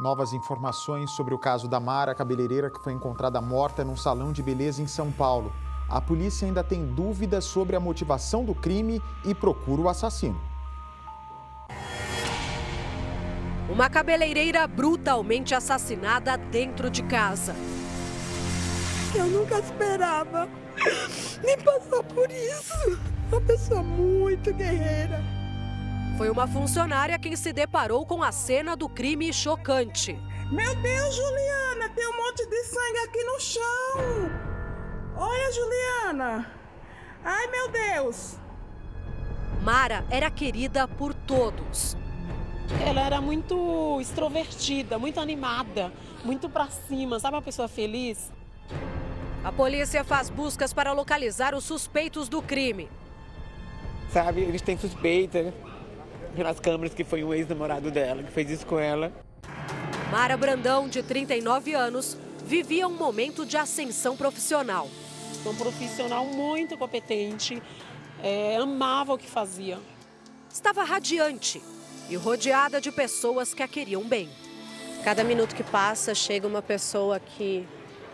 Novas informações sobre o caso da Mara, cabeleireira que foi encontrada morta num salão de beleza em São Paulo. A polícia ainda tem dúvidas sobre a motivação do crime e procura o assassino. Uma cabeleireira brutalmente assassinada dentro de casa. Eu nunca esperava nem passar por isso. Uma pessoa muito guerreira. Foi uma funcionária quem se deparou com a cena do crime chocante. Meu Deus, Juliana, tem um monte de sangue aqui no chão. Olha, Juliana. Ai, meu Deus. Mara era querida por todos. Ela era muito extrovertida, muito animada, muito pra cima, sabe, uma pessoa feliz? A polícia faz buscas para localizar os suspeitos do crime. Sabe, eles têm suspeita pelas câmeras que foi um ex-namorado dela, que fez isso com ela. Mara Brandão, de 39 anos, vivia um momento de ascensão profissional. Um profissional muito competente, amava o que fazia. Estava radiante e rodeada de pessoas que a queriam bem. Cada minuto que passa, chega uma pessoa que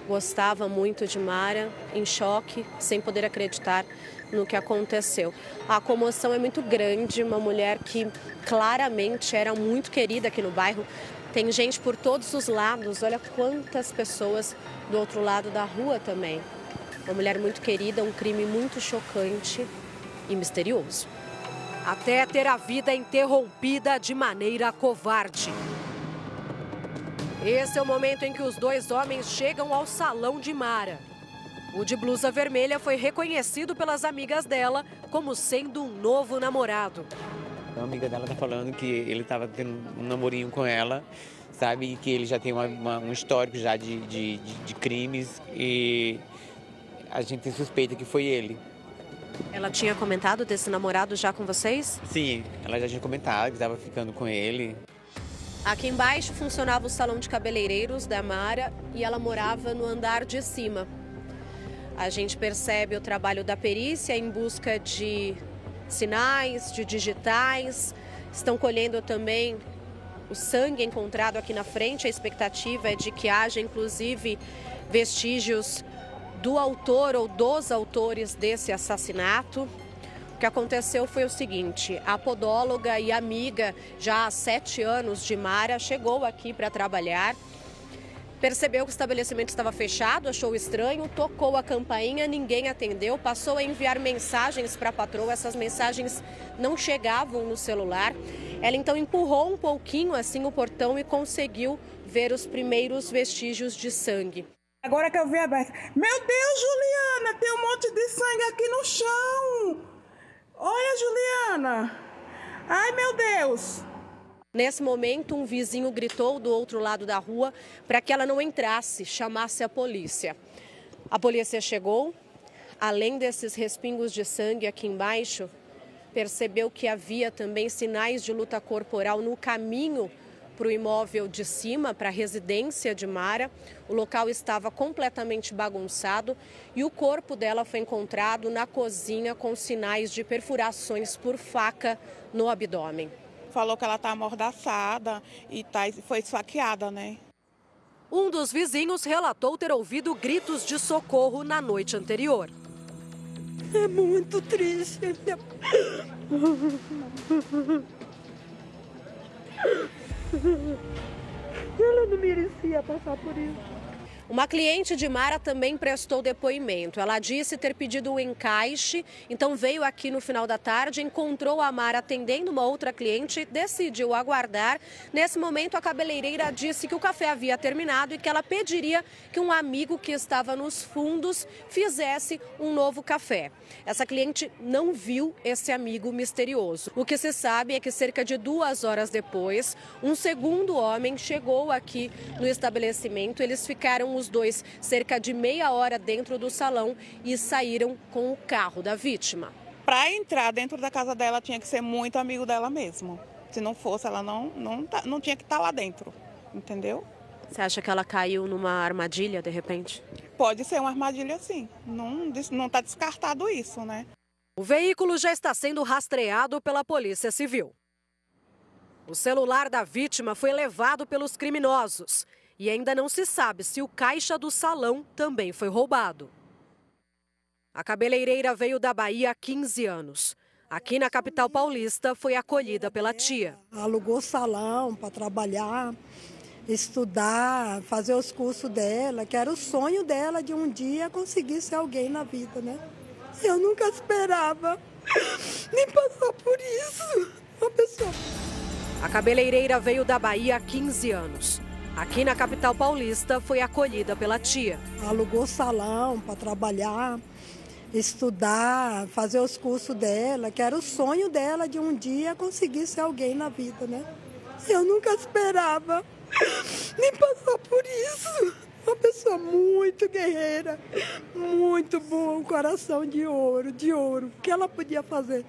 gostava muito de Mara, em choque, sem poder acreditar no que aconteceu. A comoção é muito grande, uma mulher que claramente era muito querida aqui no bairro. Tem gente por todos os lados, olha quantas pessoas do outro lado da rua também. Uma mulher muito querida, um crime muito chocante e misterioso. Até ter a vida interrompida de maneira covarde. Esse é o momento em que os dois homens chegam ao salão de Mara. O de blusa vermelha foi reconhecido pelas amigas dela como sendo um novo namorado. A amiga dela tá falando que ele estava tendo um namorinho com ela, sabe? E que ele já tem um histórico já de crimes e a gente suspeita que foi ele. Ela tinha comentado desse namorado já com vocês? Sim, ela já tinha comentado que estava ficando com ele. Aqui embaixo funcionava o salão de cabeleireiros da Mara e ela morava no andar de cima. A gente percebe o trabalho da perícia em busca de sinais, de digitais. Estão colhendo também o sangue encontrado aqui na frente. A expectativa é de que haja, inclusive, vestígios do autor ou dos autores desse assassinato. O que aconteceu foi o seguinte: a podóloga e amiga, já há 7 anos de Mara, chegou aqui para trabalhar, percebeu que o estabelecimento estava fechado, achou estranho, tocou a campainha, ninguém atendeu, passou a enviar mensagens para a patroa, essas mensagens não chegavam no celular. Ela então empurrou um pouquinho assim o portão e conseguiu ver os primeiros vestígios de sangue. Agora que eu vi aberta. Meu Deus, Juliana, tem um monte de sangue aqui no chão. Olha, Juliana. Ai, meu Deus. Nesse momento, um vizinho gritou do outro lado da rua para que ela não entrasse, chamasse a polícia. A polícia chegou. Além desses respingos de sangue aqui embaixo, percebeu que havia também sinais de luta corporal no caminho para o imóvel de cima, para a residência de Mara. O local estava completamente bagunçado e o corpo dela foi encontrado na cozinha com sinais de perfurações por faca no abdômen. Falou que ela está amordaçada e foi esfaqueada, né? Um dos vizinhos relatou ter ouvido gritos de socorro na noite anterior. É muito triste. Ela não merecia passar por isso. Uma cliente de Mara também prestou depoimento. Ela disse ter pedido um encaixe, então veio aqui no final da tarde, encontrou a Mara atendendo uma outra cliente e decidiu aguardar. Nesse momento, a cabeleireira disse que o café havia terminado e que ela pediria que um amigo que estava nos fundos fizesse um novo café. Essa cliente não viu esse amigo misterioso. O que se sabe é que cerca de 2 horas depois, um segundo homem chegou aqui no estabelecimento. Eles ficaram os dois cerca de meia hora dentro do salão e saíram com o carro da vítima. Para entrar dentro da casa dela tinha que ser muito amigo dela mesmo. Se não fosse, ela não tinha que estar lá dentro, entendeu? Você acha que ela caiu numa armadilha de repente? Pode ser uma armadilha, sim. Não está descartado isso, né? O veículo já está sendo rastreado pela Polícia Civil. O celular da vítima foi levado pelos criminosos e ainda não se sabe se o caixa do salão também foi roubado. A cabeleireira veio da Bahia há 15 anos. Aqui na capital paulista foi acolhida pela tia. Alugou salão para trabalhar, estudar, fazer os cursos dela, que era o sonho dela de um dia conseguir ser alguém na vida, né? Eu nunca esperava nem passar por isso. Uma pessoa... A cabeleireira veio da Bahia há 15 anos. Aqui na capital paulista foi acolhida pela tia. Alugou salão para trabalhar, estudar, fazer os cursos dela, que era o sonho dela de um dia conseguir ser alguém na vida, né? Eu nunca esperava nem passar por isso. Uma pessoa muito guerreira, muito boa, um coração de ouro. O que ela podia fazer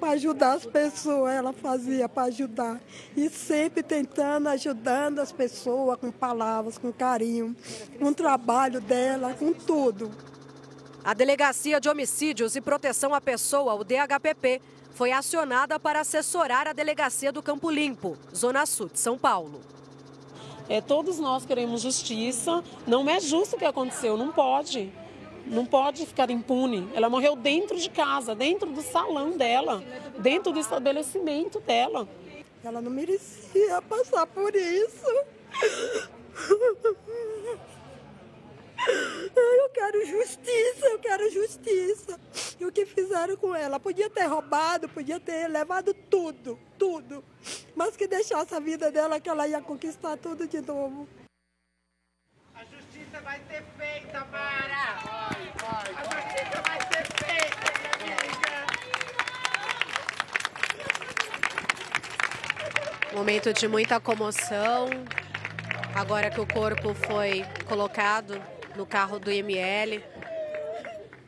para ajudar as pessoas, ela fazia para ajudar. E sempre tentando, ajudando as pessoas com palavras, com carinho, com o trabalho dela, com tudo. A Delegacia de Homicídios e Proteção à Pessoa, o DHPP, foi acionada para assessorar a Delegacia do Campo Limpo, Zona Sul de São Paulo. Todos nós queremos justiça, não é justo o que aconteceu, não pode ficar impune. Ela morreu dentro de casa, dentro do salão dela, dentro do estabelecimento dela. Ela não merecia passar por isso. Eu quero justiça, eu quero justiça. E o que fizeram com ela? Podia ter roubado, podia ter levado tudo, tudo. Mas que deixasse a vida dela, que ela ia conquistar tudo de novo. A justiça vai ser feita, Mara! Vai. A justiça vai ser feita, minha amiga! Momento de muita comoção. Agora que o corpo foi colocado no carro do IML,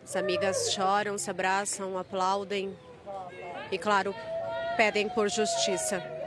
as amigas choram, se abraçam, aplaudem e, claro, pedem por justiça.